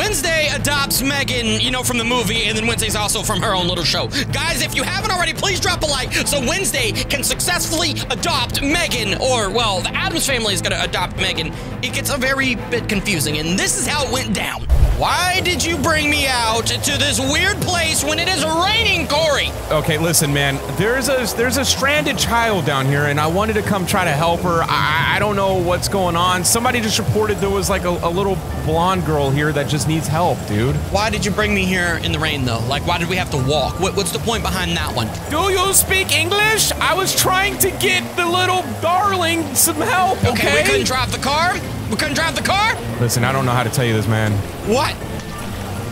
Wednesday adopts M3GAN, you know, from the movie, and then Wednesday's also from her own little show. Guys, if you haven't already, please drop a like so Wednesday can successfully adopt M3GAN, or, well, the Addams family is gonna adopt M3GAN. It gets a very bit confusing, and this is how it went down. Why did you bring me out to this weird place when it is raining, Corey? Okay, listen, man. There's a stranded child down here, and I wanted to come try to help her. I don't know what's going on. Somebody just reported there was like a little blonde girl here that just needs help, dude. Why did you bring me here in the rain, though? Like, why did we have to walk? What's the point behind that one? Do you speak English? I was trying to get the little darling some help, okay? We couldn't drive the car? We couldn't drive the car? Listen, I don't know how to tell you this, man. What?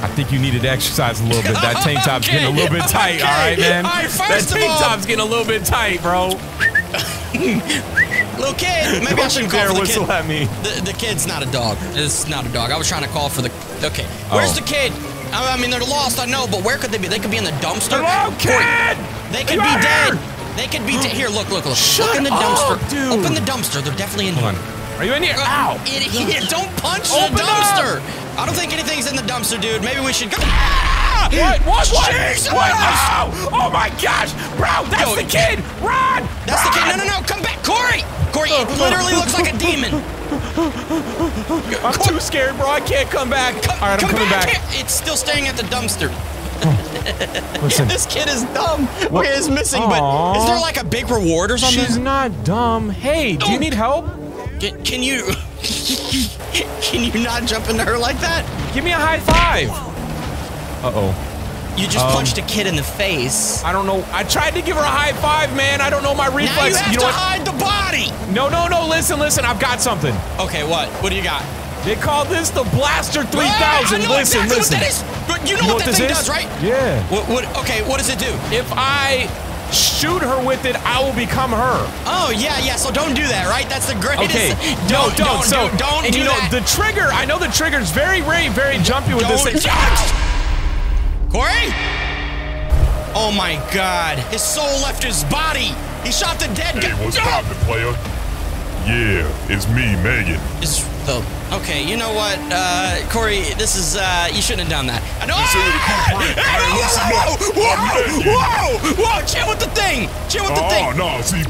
I think you needed to exercise a little bit. That tank top's getting a little bit tight, all right, man? All right, first of all, that tank top's getting a little bit tight, bro. Little kid, maybe I shouldn't call for the kid. At me. The kid's not a dog. It's not a dog. I was trying to call for the... Okay, where's the kid? I mean, they're lost, I know, but where could they be? They could be in the dumpster. Hello, kid! They could be dead. They could be dead. Here, look. Shut up, dude. Open the dumpster. Open the dumpster. They're definitely in here. Are you in here? Ow! Idiot! Don't punch the dumpster! Up. I don't think anything's in the dumpster, dude. Maybe we should go. Ah! What? Jesus! What? Ow! Oh my gosh! Bro, that's the kid! Run! That's the kid! No! Come back! Corey! Corey, it literally looks like a demon! I'm too scared, bro. I can't come back. Alright, I'm coming back. It's still staying at the dumpster. Listen. This kid is dumb. What? Okay, it's missing, but is there like a big reward or something? She's not dumb. Hey, do you need help? Can you not jump into her like that? Give me a high five. Uh-oh. You just punched a kid in the face. I don't know. I tried to give her a high five, man. I don't know my reflexes. Now you have to hide the body. No. Listen. I've got something. Okay, what? What do you got? They call this the Blaster 3000. Listen. What that is. You know what that thing does, right? Yeah. Okay, what does it do? If I... shoot her with it, I will become her. Oh, yeah, so don't do that, right? That's the greatest. Okay. Don't do that. The trigger, I know the trigger's very, very, very jumpy with this thing. Corey? Oh my God, his soul left his body. He shot the dead guy. Hey, what's poppin', player? Yeah, it's me, M3GAN. Okay, you know what, Corey, this is, you shouldn't have done that. I know. Whoa, chill with the thing. Chill with the thing. Oh, no, see,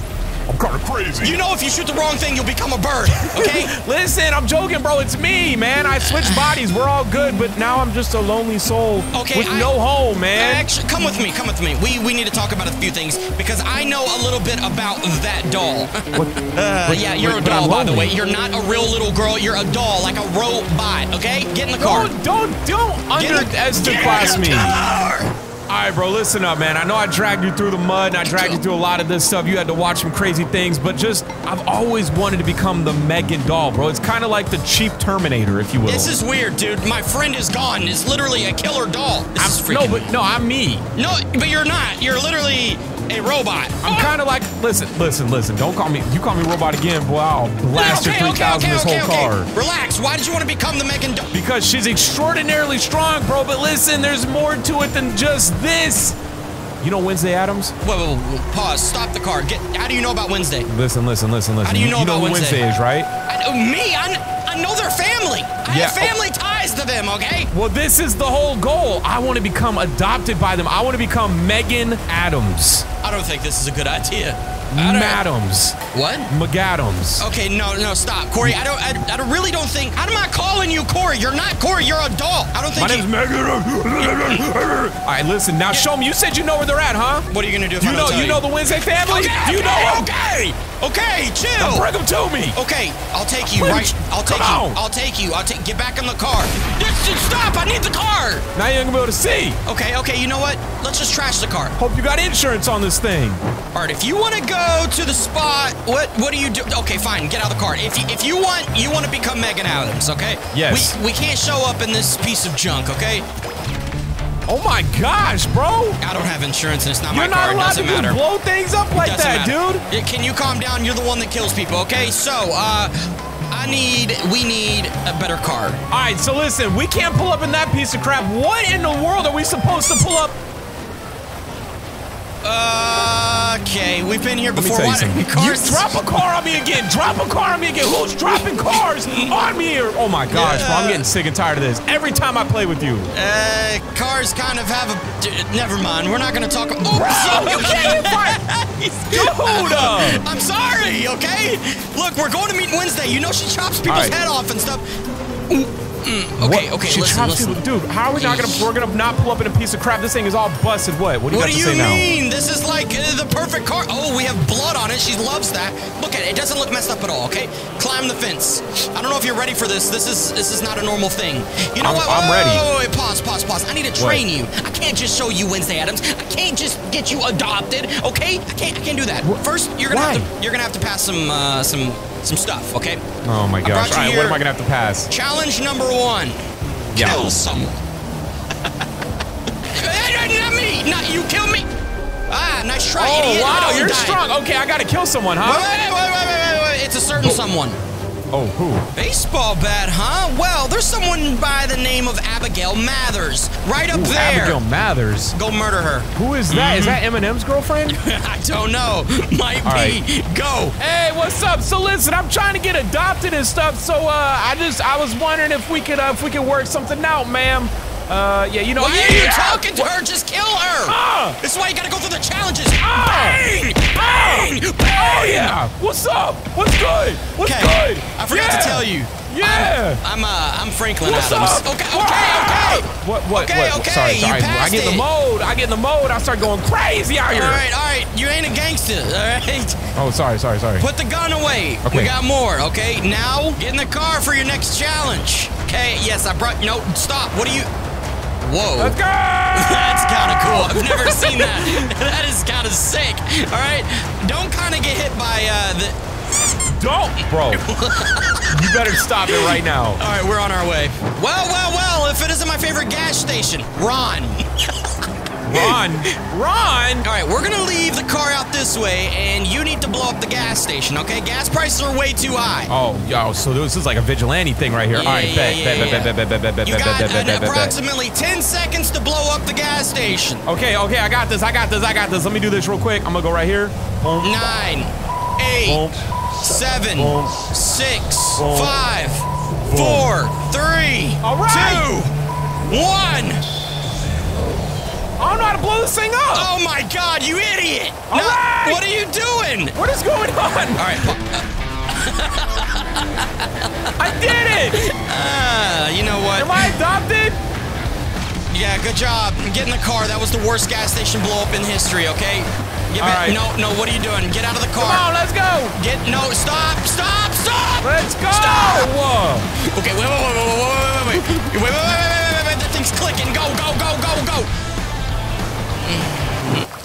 I'm kind of crazy. You know, if you shoot the wrong thing, you'll become a bird, okay? Listen, I'm joking, bro. It's me, man. I switched bodies. We're all good, but now I'm just a lonely soul with no home, man. Actually, come with me. We need to talk about a few things because I know a little bit about that doll. Yeah, you're a doll, by the way. You're not a real little girl. You're a doll, like a robot, okay? Get in the car. Don't underestimate me. All right, bro, listen up, man. I know I dragged you through the mud and I dragged you through a lot of this stuff. You had to watch some crazy things, but I've always wanted to become the M3GAN doll, bro. It's kind of like the cheap Terminator, if you will. This is weird, dude. My friend is gone. It's literally a killer doll. No, I'm me. No, but you're not. You're literally a robot. I'm kind of like, listen. Don't call me. You call me robot again, boy. I'll blast your 3000 this whole car. Relax. Why did you want to become the M3GAN doll? Because she's extraordinarily strong, bro. But listen, there's more to it than just this. You know Wednesday Addams? Whoa, pause. Stop the car. How do you know about Wednesday? Listen. How do you know about Wednesday? You know who Wednesday is, right? I know their family. I have family ties to them, okay? Well, this is the whole goal. I want to become adopted by them. I want to become M3GAN Addams. I don't think this is a good idea. M3GADams. What? M3GADams. Okay, no, stop, Corey. I really don't think. I'm not calling you Corey. You're not Corey. You're a doll. I don't think. My name's M3GAN. All right, listen. Now show me. You said you know where they're at, huh? What are you gonna do? You know the Wednesday family. Okay, you know. Okay, chill. Now bring them to me. Okay, I'll take you. Right. I'll take you. Get back in the car. Stop! I need the car. Now you're gonna be able to see. Okay. You know what? Let's just trash the car. Hope you got insurance on this thing. All right, if you want to go to the spot, what do you do? Okay, fine, get out of the car. If you want to become M3GAN Addams, okay? Yes. We can't show up in this piece of junk, okay? Oh my gosh, bro! I don't have insurance, and it's not my car. It doesn't matter. You're not allowed to blow things up like that, dude. Can you calm down? You're the one that kills people, okay? So, we need a better car. All right, so listen, we can't pull up in that piece of crap. What in the world are we supposed to pull up? Okay, we've been here before. Let me tell you cars. You drop a car on me again. Drop a car on me again. Who's dropping cars on me here? Oh my gosh, bro, I'm getting sick and tired of this. Every time I play with you. Cars kind of have a. Never mind. We're not gonna talk. Oops, bro, you can't Dude, I'm sorry. Okay. Look, we're going to meet Wednesday. You know she chops people's head off and stuff. Okay, okay, listen. Dude, how are we not gonna, we're gonna not pull up in a piece of crap? This thing is all busted. What do you, mean? This is like the perfect car. Oh, we have blood on it. She loves that. Look at it. It doesn't look messed up at all, okay? Climb the fence. I don't know if you're ready for this. This is not a normal thing. You know what? I'm ready. Wait, pause. I need to train you. I can't just show you Wednesday Addams. I can't just get you adopted, okay? I can't do that. First, you're gonna have to pass some stuff, okay? Oh my gosh. All right, what am I gonna have to pass? Challenge number one. Kill someone. Not me. Not you. Kill me. Ah, nice try. Oh, idiot. Wow, you're strong. Okay, I gotta kill someone, huh? Wait. It's a certain someone. Oh, who? Baseball bat, huh? Well, there's someone by the name of Abigail Mathers. Right up there. Abigail Mathers? Go murder her. Who is that? Is that Eminem's girlfriend? I don't know. Might be. Right. Go. Hey, what's up? So listen, I'm trying to get adopted and stuff, so I was wondering if we could work something out, ma'am. Yeah, you know. Why are you talking to her? Just kill her. This is why you gotta go through the challenges. Bang! Bang! Bang! Oh yeah. What's up? What's good? What's good? I forgot to tell you. Yeah. I'm Franklin Addams. What's up? Okay. What? Sorry. I get in the mode. I start going crazy out here. All right. You ain't a gangster. All right. Oh, sorry. Put the gun away. Okay. We got more. Okay. Now get in the car for your next challenge. Okay. Yes, I brought. No, stop. What are you? Whoa. Let's go! That's kind of cool. I've never seen that. That is kind of sick. All right. Don't kind of get hit by the... Don't, bro. You better stop it right now. All right, we're on our way. Well, if it isn't my favorite gas station, Ron. All right, we're going to leave the car out this way, and you need to blow up the gas station, okay? Gas prices are way too high. Oh, yo, so this is like a vigilante thing right here. Yeah, all right, bet. You got approximately 10 seconds to blow up the gas station. Okay, I got this. Let me do this real quick. I'm going to go right here. 9, 8, 7, 6, 5, 4, 3, 2, 1. I don't know how to blow this thing up. Oh my God, you idiot! All right. What are you doing? What is going on? All right. I did it. You know what? Am I adopted? Yeah, good job. Get in the car. That was the worst gas station blow up in history. Okay. All right. No. What are you doing? Get out of the car. Come on, let's go. Stop. Let's go. Stop. Whoa. Okay. Wait. That thing's clicking. Go.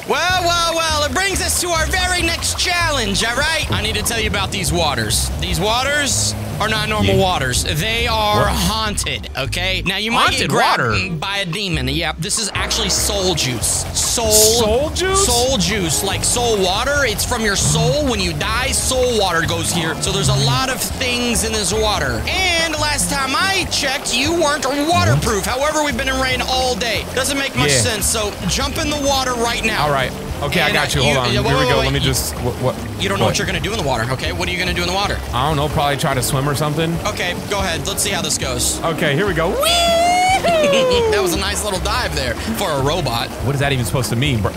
Well, it brings us to our very next challenge, all right? I need to tell you about these waters. These waters are not normal waters. They are haunted, okay? Now, you might get grabbed by a demon. Yep, this is actually soul juice. Soul juice? Soul juice, like soul water. It's from your soul. When you die, soul water goes here. So there's a lot of things in this water. And last time I checked, you weren't waterproof. However, we've been in rain all day. Doesn't make much sense, so jump in the water right now. All right. Okay, and I got you. Hold on. Here we go. Let me just... You don't know what you're going to do in the water, okay? What are you going to do in the water? I don't know. Probably try to swim or something. Okay, go ahead. Let's see how this goes. Okay, here we go. That was a nice little dive there for a robot. What is that even supposed to mean, bro?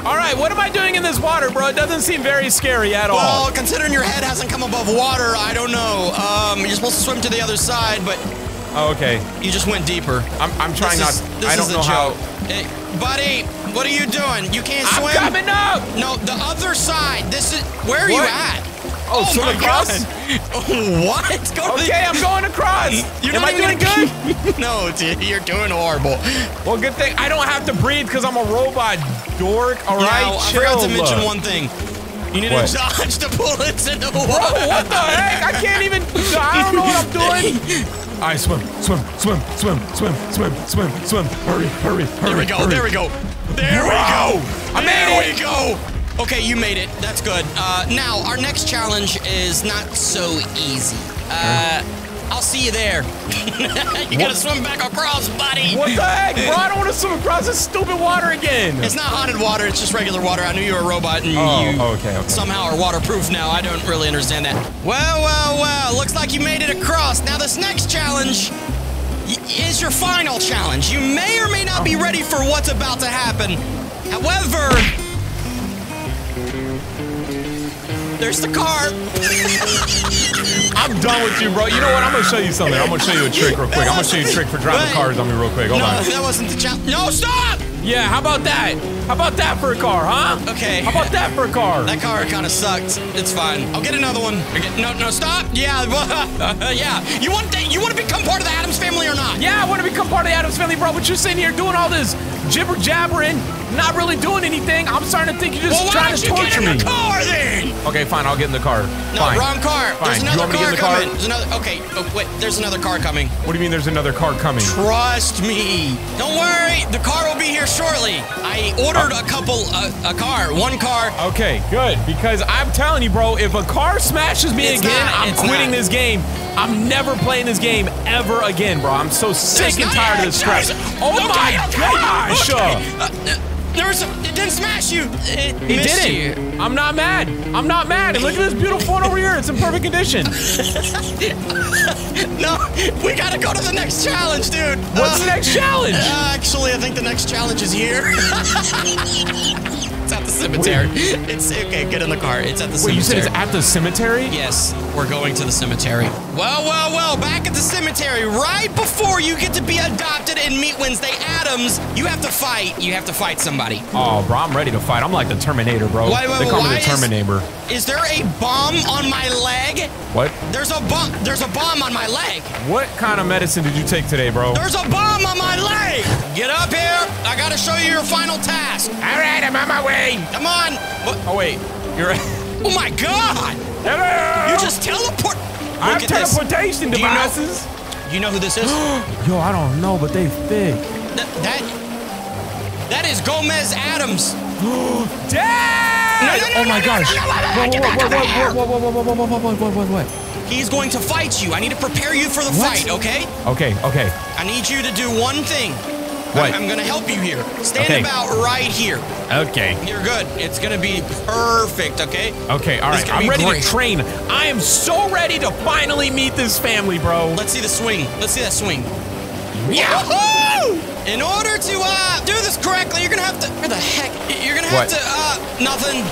All right, what am I doing in this water, bro? It doesn't seem very scary at all. Well, considering your head hasn't come above water, I don't know. You're supposed to swim to the other side, but... Oh, okay. You just went deeper. I'm trying not. I don't know how. Hey, buddy, what are you doing? You can't swim. I'm coming up. No, the other side. This is. Where are you at? Oh, swim across. What? Okay, I'm going across. Am I doing good? No, dude, you're doing horrible. Well, good thing I don't have to breathe because I'm a robot dork. All right, chill. I forgot to mention one thing. You need to dodge the bullets in the water. Bro, what the heck? I can't even. I don't know what I'm doing. All right, swim. Hurry. There we go. Okay, you made it. That's good. Now, our next challenge is not so easy. I'll see you there. You gotta swim back across, buddy. What the heck, bro? I don't want to swim across this stupid water again. It's not haunted water. It's just regular water. I knew you were a robot, and you somehow are waterproof now. I don't really understand that. Well, well, well. Looks like you made it across. Now this next challenge is your final challenge. You may or may not be ready for what's about to happen. However, there's the car. I'm done with you, bro. You know what? I'm gonna show you something. I'm gonna show you a trick real quick. I'm gonna show you a trick for driving cars on me real quick. Hold on. That wasn't the challenge. No, stop! Yeah, how about that? How about that for a car, huh? Okay. How about that for a car? That car kind of sucked. It's fine. I'll get another one. No, no, stop. Yeah, yeah. You want to become part of the Addams family or not? Yeah, I want to become part of the Addams family, bro. But you're sitting here doing all this jibber jabbering, not really doing anything. I'm starting to think you're just trying to torture me. Well, why don't you get in the car then? Okay, fine. I'll get in the car. No, wrong car. Fine. There's another car coming. There's another. Okay. Oh, wait. There's another car coming. What do you mean? There's another car coming? Trust me. Don't worry. The car will be here shortly. I ordered one car. Okay, good. Because I'm telling you, bro, if a car smashes me again, I'm quitting this game. I'm never playing this game ever again, bro. I'm so sick and tired of this crap. Oh my gosh! It didn't smash you. It didn't. You. I'm not mad. I'm not mad. And look at this beautiful one over here. It's in perfect condition. No, we gotta go to the next challenge, dude. What's the next challenge? Actually, I think the next challenge is here. It's at the cemetery. It's okay. Get in the car. It's at the cemetery. Wait, you said it's at the cemetery? Yes, we're going to the cemetery. Well, well, well. Back at the cemetery, right before you get to be adopted and meet Wednesday Addams, you have to fight. You have to fight somebody. Oh, bro, I'm ready to fight. I'm like the Terminator, bro. They call me the Terminator. Is there a bomb on my leg? What? There's a bomb. There's a bomb on my leg. What kind of medicine did you take today, bro? There's a bomb on my leg. Get up here. I gotta show you your final task. All right, I'm on my way. Come on! What? Oh wait, you're right. Oh my God! Hello! You just teleport! I have teleportation devices! Do you know who this is? Yo, I don't know, but they thick. That is Gomez Addams! Dad! Oh my gosh! What? He's going to fight you. I need to prepare you for the fight, okay? Okay, okay. I need you to do one thing. What? I'm gonna help you here. Stand about right here. Okay. You're good. It's gonna be perfect, okay? Okay, all right. I'm ready to train. I am so ready to finally meet this family, bro. Let's see the swing. Let's see that swing. Yahoo! In order to do this correctly, you're gonna have to. Where the heck? You're gonna have to nothing.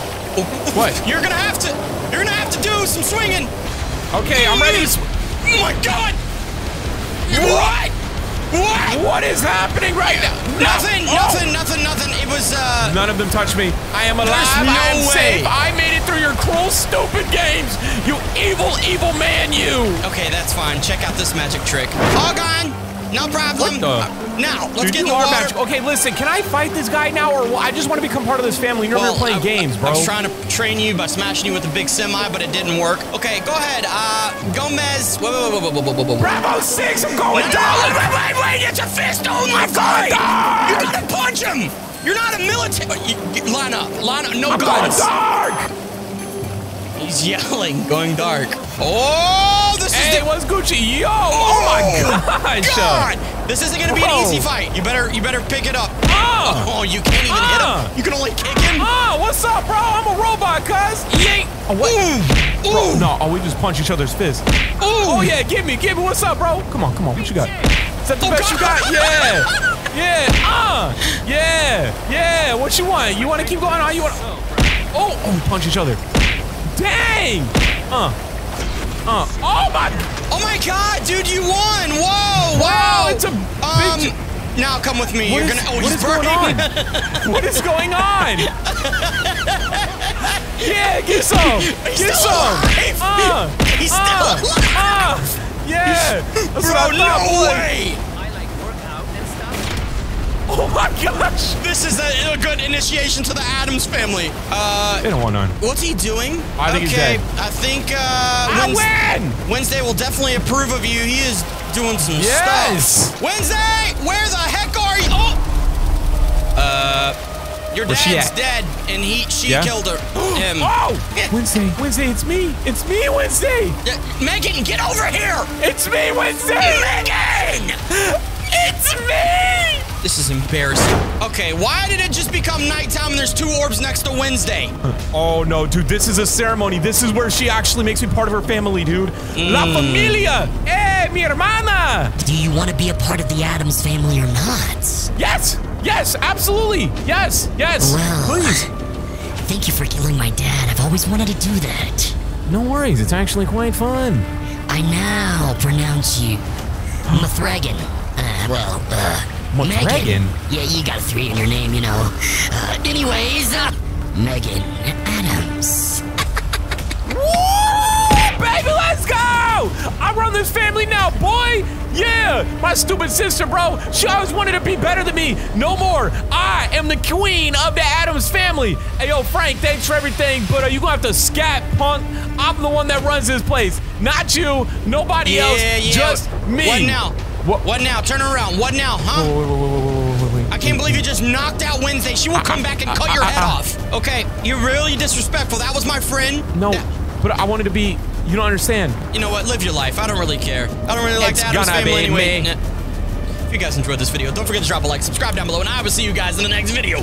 What? You're gonna have to do some swinging. Okay, I'm ready. Oh my God! What? What is happening right now? Nothing. It was, none of them touched me. I am alive. I am safe. I made it through your cruel, stupid games. You evil, evil man, you. Okay, that's fine. Check out this magic trick. All gone. No problem. Now, let's get in the water. Okay, listen, can I fight this guy now, or I just want to become part of this family? You're never playing games, bro. I was trying to train you by smashing you with a big semi, but it didn't work. Okay, go ahead. Gomez. Whoa. Bravo 6, I'm going down. Wait, it's a fist. Oh, my God. You gotta punch him. You're not a military. Line up. No guns. I'm going dark. He's yelling. Going dark. Oh, this is it. Hey, what's Gucci? Yo. Oh, my gosh. God. This isn't gonna be an easy fight. You better pick it up. Oh, you can't even hit him. You can only kick him. What's up, bro? I'm a robot, cuz. Yank. Oh, what? Ooh. Bro, no, we just punch each other's fists. Ooh. Oh yeah, give me. What's up, bro? Come on. What you got? Is that the best you got? Yeah. Yeah. What you want? You want to keep going? We punch each other. Dang. Oh my God, dude, you won! Whoa! Wow! It's a big now come with me. You're gonna. Oh, he's burning. What is going on? Yeah, get some. He's still alive. He's still alive. Yeah. Bro, no way. I like workout and stuff. Oh my gosh! This is a good initiation to the Addams family. They don't want none. What's he doing? I think he's dead. I think. Wednesday will definitely approve of you. He is doing some stuff. Wednesday, where the heck are you? Oh. Your dad's dead, and she killed her. Him. Oh! Wednesday, Wednesday, it's me. It's me, Wednesday. Megan, get over here. It's me, Wednesday. Megan! It's me! This is embarrassing. Okay, why did it just become nighttime and there's two orbs next to Wednesday? Oh, no, dude, this is a ceremony. This is where she actually makes me part of her family, dude. La familia. Hey, mi hermana. Do you want to be a part of the Addams family or not? Yes. Yes, absolutely. Yes, yes. Well, please. Thank you for killing my dad. I've always wanted to do that. No worries. It's actually quite fun. I now pronounce you M3GAN. M3GAN? Yeah, you got a 3 in your name, you know. Anyways, Megan Addams. Woo! Baby, let's go! I run this family now, boy! Yeah! My stupid sister, bro, she always wanted to be better than me. No more. I am the queen of the Addams family. Hey, yo, Frank, thanks for everything, but you're gonna have to scat, punk. I'm the one that runs this place. Not you, nobody else, just me. What now? What now? Turn around. What now, huh? Wait. I can't believe you just knocked out Wednesday. She will come back and cut your head off. Okay, you're really disrespectful. That was my friend. No, but I wanted to be... You don't understand. You know what? Live your life. I don't really care. I don't really like the Addams family anyway. If you guys enjoyed this video, don't forget to drop a like, subscribe down below, and I will see you guys in the next video.